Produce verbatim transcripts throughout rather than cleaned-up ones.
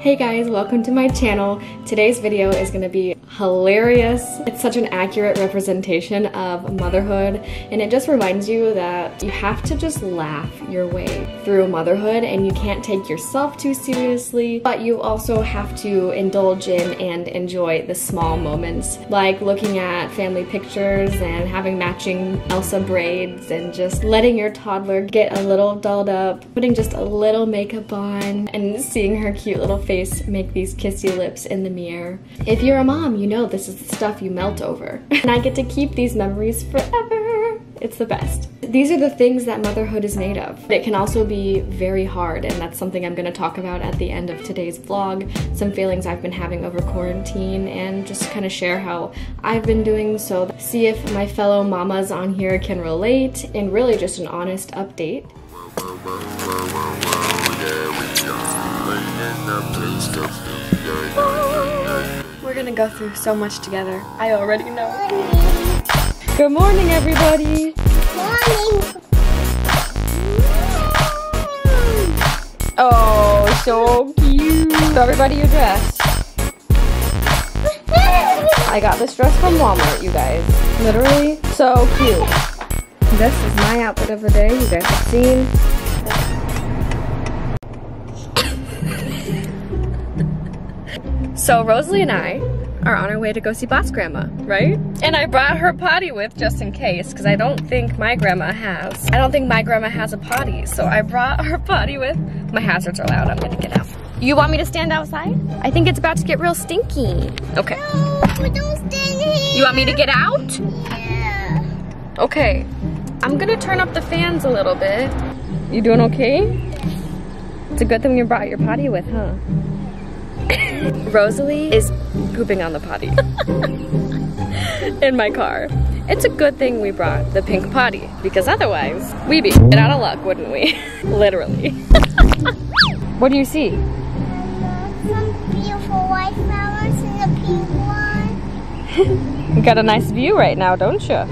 Hey guys, welcome to my channel. Today's video is gonna be hilarious. It's such an accurate representation of motherhood, and it just reminds you that you have to just laugh your way through motherhood and you can't take yourself too seriously, but you also have to indulge in and enjoy the small moments, like looking at family pictures and having matching Elsa braids and just letting your toddler get a little dolled up, putting just a little makeup on and seeing her cute little face face make these kissy lips in the mirror. If you're a mom, you know this is the stuff you melt over. And I get to keep these memories forever. It's the best. These are the things that motherhood is made of. It can also be very hard, and that's something I'm gonna talk about at the end of today's vlog. Some feelings I've been having over quarantine, and just kind of share how I've been doing, so see if my fellow mamas on here can relate, and really just an honest update. We're gonna go through so much together. I already know. Good morning, everybody. Morning. Oh, so cute. So everybody, your dress. I got this dress from Walmart, you guys. Literally, so cute. This is my outfit of the day. You guys have seen. So Rosalie and I are on our way to go see Bot's grandma, right? And I brought her potty with just in case, because I don't think my grandma has. I don't think my grandma has a potty, so I brought her potty with. My hazards are loud, I'm gonna get out. You want me to stand outside? I think it's about to get real stinky. Okay. No, don't stand here. You want me to get out? Yeah. Okay. I'm gonna turn up the fans a little bit. You doing okay? It's a good thing you brought your potty with, huh? Rosalie is pooping on the potty in my car. It's a good thing we brought the pink potty, because otherwise we'd be out of luck, wouldn't we? Literally. What do you see? Some beautiful white flowers and a pink one. You got a nice view right now, don't you? Yeah.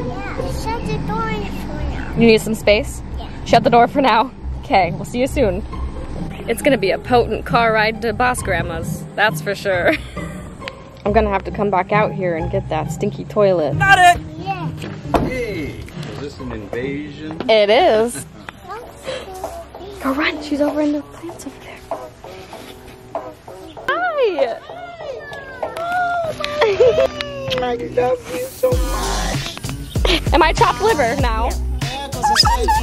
Shut the door for now. You need some space? Yeah. Shut the door for now. Okay, we'll see you soon. It's gonna be a potent car ride to Bot's grandma's, that's for sure. I'm gonna have to come back out here and get that stinky toilet. Got it! Yeah. Hey, is this an invasion? It is. Go run, she's over in the plants over there. Hi! Oh, I love you so much. Am I chopped liver now?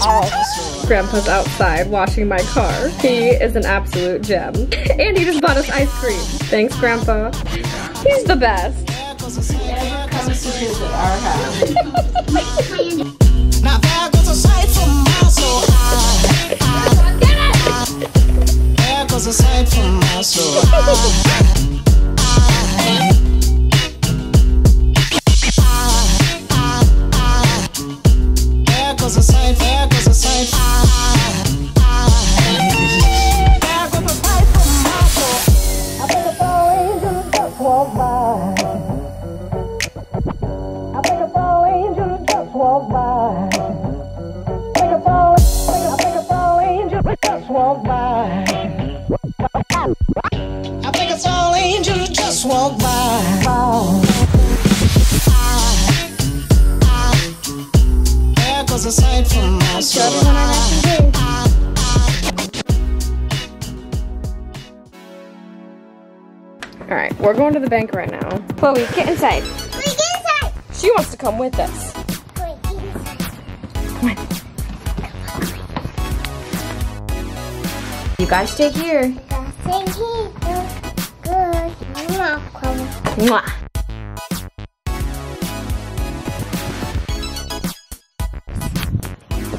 Oh. Grandpa's outside washing my car. He is an absolute gem. And he just bought us ice cream. Thanks, Grandpa. He's the best. Never comes to visit our house. Now there goes a sight from miles so high. Get it! There goes a sight from miles so high. Alright, we're going to the bank right now. Chloe, get inside. Chloe, get inside! She wants to come with us. Chloe, get inside. Come on. You guys stay here. You guys stay here. Good. Mwah, Chloe. Mwah.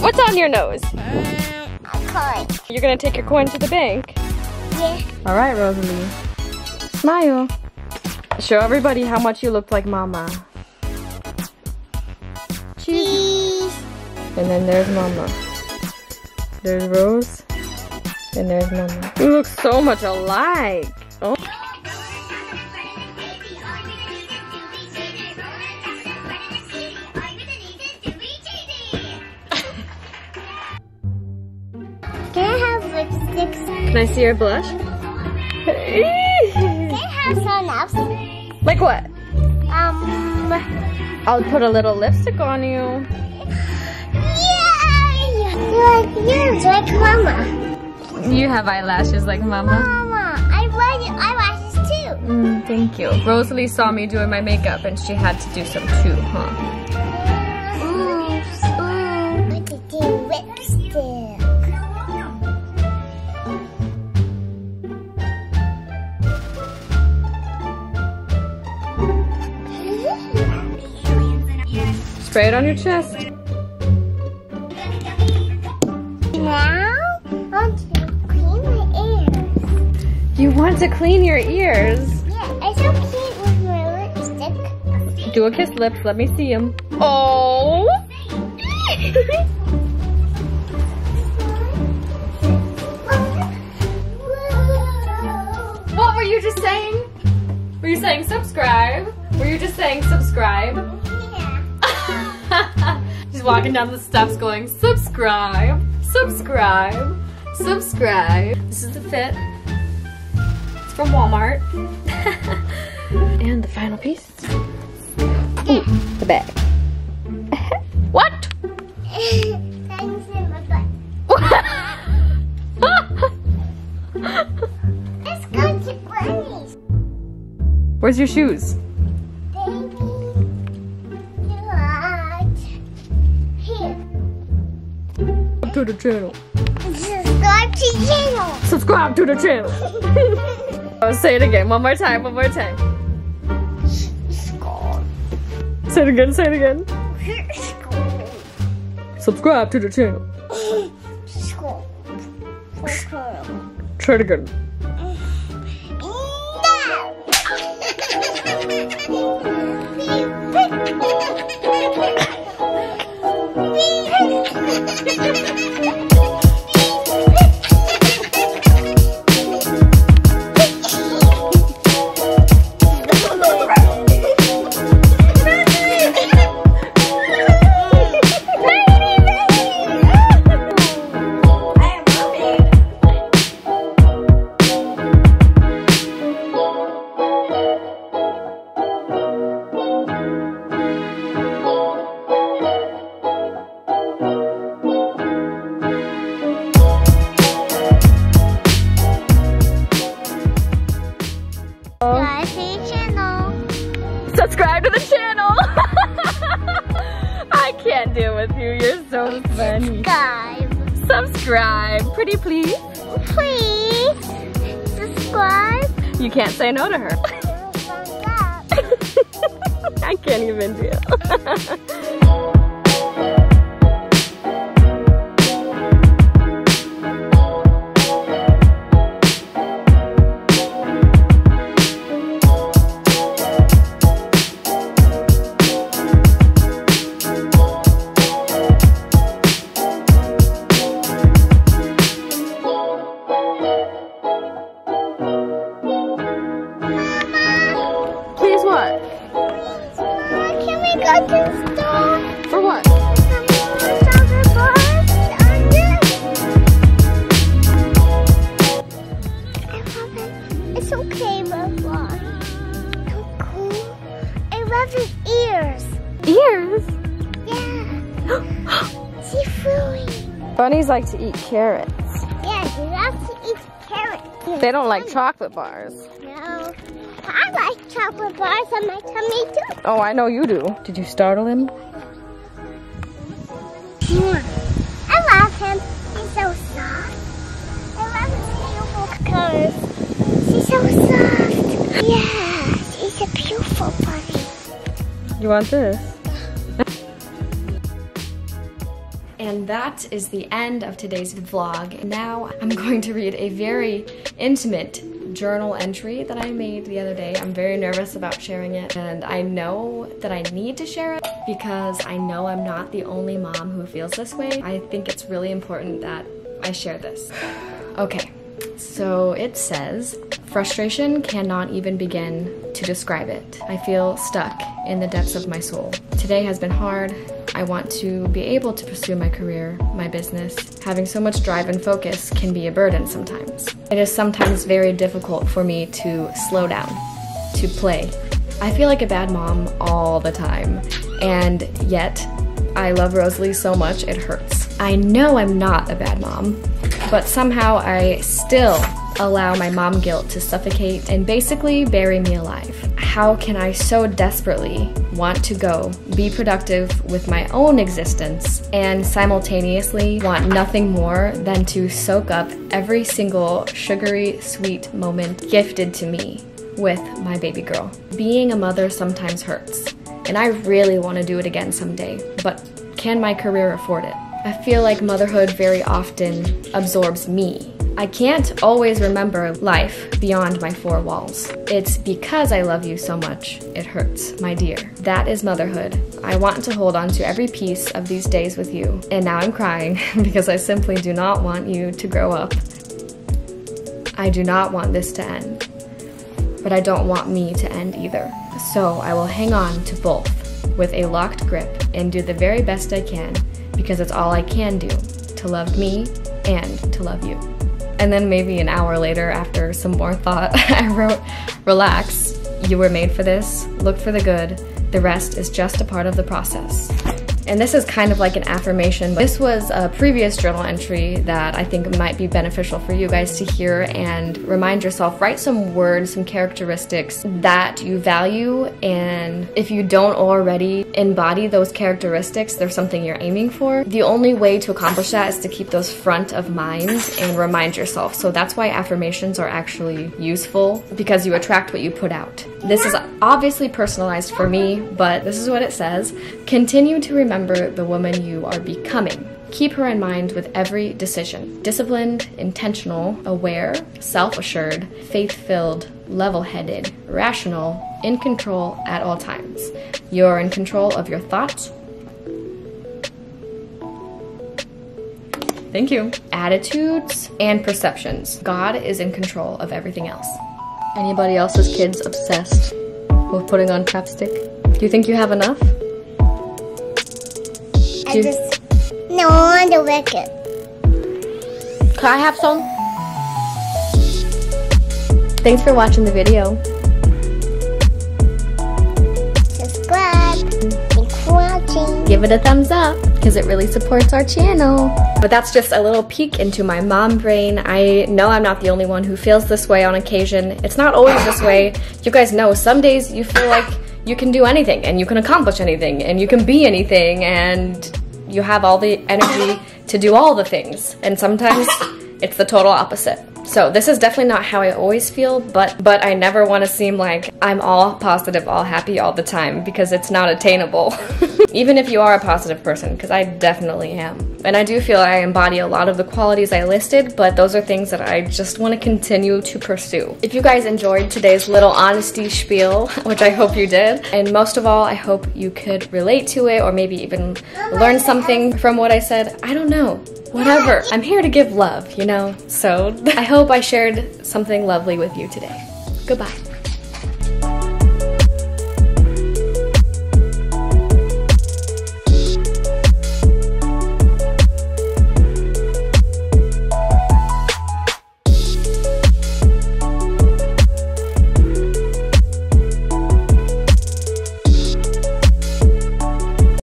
What's on your nose? A coin. You're gonna take your coin to the bank? Yeah. All right, Rosalie. Smile. Show everybody how much you looked like Mama. Cheese. And then there's Mama. There's Rose. And there's Mama. You look so much alike. Oh. Can I see your blush? Can it have something else? Like what? Um. I'll put a little lipstick on you. Yay! Like you, like Mama. You have eyelashes like Mama. Mama, I like eyelashes too. Mm, thank you. Rosalie saw me doing my makeup and she had to do some too, huh? Spray it on your chest. Now, I want to clean my ears. You want to clean your ears? Yeah, I so cute with my lipstick. Do a kiss lips, let me see them. Oh! What were you just saying? Were you saying subscribe? Were you just saying subscribe? She's walking down the steps going, subscribe, subscribe, subscribe. This is the fit. It's from Walmart. And the final piece. Ooh, the bag. What? Thanks in my butt. Let's go to Bunny's. Where's your shoes? To the channel. Subscribe to the channel. Subscribe to the channel. I'll say it again. One more time. One more time. Subscribe. Say it again. Say it again. Subscribe to the channel. Subscribe. Subscribe. Try it again. Subscribe to the channel! I can't deal with you, you're so funny. Subscribe. Subscribe. Pretty please. Please. Subscribe. You can't say no to her. I can't even deal. For what? It's okay, Bubba. I'm cool. I love his ears. Ears? Yeah. She flew. Bunnies like to eat carrots. Yeah, they love to eat carrots. They don't like chocolate bars. No. I like chocolate bars on my tummy too. Oh, I know you do. Did you startle him? Yeah. I love him. He's so soft. I love his beautiful colors. He's so soft. Yeah, he's a beautiful bunny. You want this? And that is the end of today's vlog. Now I'm going to read a very intimate journal entry that I made the other day. I'm very nervous about sharing it, and I know that I need to share it because I know I'm not the only mom who feels this way. I think it's really important that I share this. Okay, so it says, Frustration cannot even begin to describe it. I feel stuck in the depths of my soul. Today has been hard. I want to be able to pursue my career, my business. Having so much drive and focus can be a burden sometimes. It is sometimes very difficult for me to slow down, to play. I feel like a bad mom all the time, and yet I love Rosalie so much it hurts. I know I'm not a bad mom, but somehow I still allow my mom guilt to suffocate and basically bury me alive. How can I so desperately want to go be productive with my own existence and simultaneously want nothing more than to soak up every single sugary, sweet moment gifted to me with my baby girl? Being a mother sometimes hurts, and I really want to do it again someday, but can my career afford it? I feel like motherhood very often absorbs me. I can't always remember life beyond my four walls. It's because I love you so much, it hurts, my dear. That is motherhood. I want to hold on to every piece of these days with you. And now I'm crying because I simply do not want you to grow up. I do not want this to end, but I don't want me to end either. So I will hang on to both with a locked grip and do the very best I can, because it's all I can do to love me and to love you. And then maybe an hour later, after some more thought, I wrote, relax, you were made for this, look for the good, the rest is just a part of the process. And this is kind of like an affirmation, but this was a previous journal entry that I think might be beneficial for you guys to hear and remind yourself. Write some words, some characteristics that you value, and if you don't already embody those characteristics, there's something you're aiming for. The only way to accomplish that is to keep those front of mind and remind yourself. So that's why affirmations are actually useful, because you attract what you put out. This is obviously personalized for me, but this is what it says. Continue to remember Remember the woman you are becoming. Keep her in mind with every decision. Disciplined, intentional, aware, self-assured, faith-filled, level-headed, rational, in control at all times. You're in control of your thoughts. Thank you. Attitudes and perceptions. God is in control of everything else. Anybody else's kids obsessed with putting on chapstick? Do you think you have enough? I just, no, I don't like it. Can I have some? Thanks for watching the video. Subscribe. Thanks for watching. Give it a thumbs up, because it really supports our channel. But that's just a little peek into my mom brain. I know I'm not the only one who feels this way on occasion. It's not always this way. You guys know, some days you feel like you can do anything, and you can accomplish anything, and you can be anything, and you have all the energy to do all the things. And sometimes it's the total opposite. So this is definitely not how I always feel, but but I never want to seem like I'm all positive, all happy all the time, because it's not attainable. Even if you are a positive person, because I definitely am. And I do feel I embody a lot of the qualities I listed, but those are things that I just want to continue to pursue. If you guys enjoyed today's little honesty spiel, which I hope you did, and most of all, I hope you could relate to it, or maybe even learn something from what I said. I don't know. Whatever. I'm here to give love, you know? So I hope I shared something lovely with you today. Goodbye.